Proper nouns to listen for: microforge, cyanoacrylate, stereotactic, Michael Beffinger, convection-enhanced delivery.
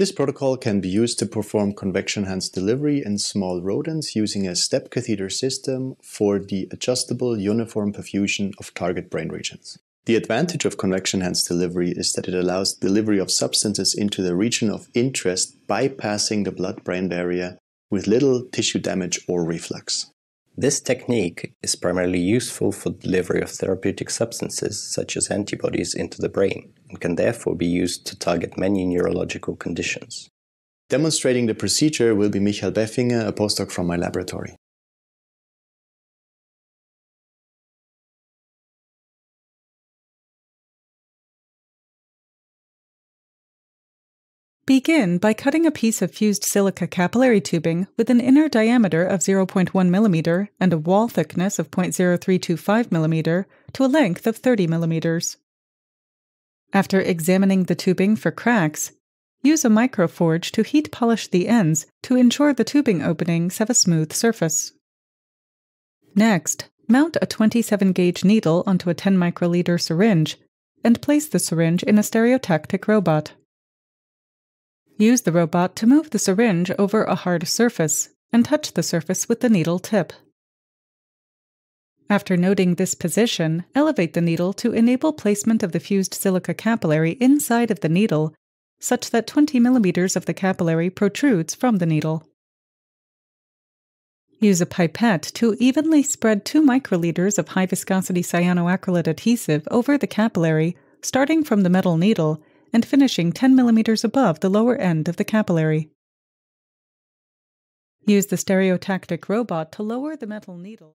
This protocol can be used to perform convection-enhanced delivery in small rodents using a step catheter system for the adjustable uniform perfusion of target brain regions. The advantage of convection-enhanced delivery is that it allows delivery of substances into the region of interest, bypassing the blood-brain barrier with little tissue damage or reflux. This technique is primarily useful for delivery of therapeutic substances such as antibodies into the brain and can therefore be used to target many neurological conditions. Demonstrating the procedure will be Michael Beffinger, a postdoc from my laboratory. Begin by cutting a piece of fused silica capillary tubing with an inner diameter of 0.1 mm and a wall thickness of 0.0325 mm to a length of 30 mm. After examining the tubing for cracks, use a microforge to heat polish the ends to ensure the tubing openings have a smooth surface. Next, mount a 27-gauge needle onto a 10 microliter syringe and place the syringe in a stereotactic robot. Use the robot to move the syringe over a hard surface and touch the surface with the needle tip. After noting this position, elevate the needle to enable placement of the fused silica capillary inside of the needle such that 20 mm of the capillary protrudes from the needle. Use a pipette to evenly spread 2 microliters of high-viscosity cyanoacrylate adhesive over the capillary, starting from the metal needle and finishing 10 mm above the lower end of the capillary. Use the stereotactic robot to lower the metal needle.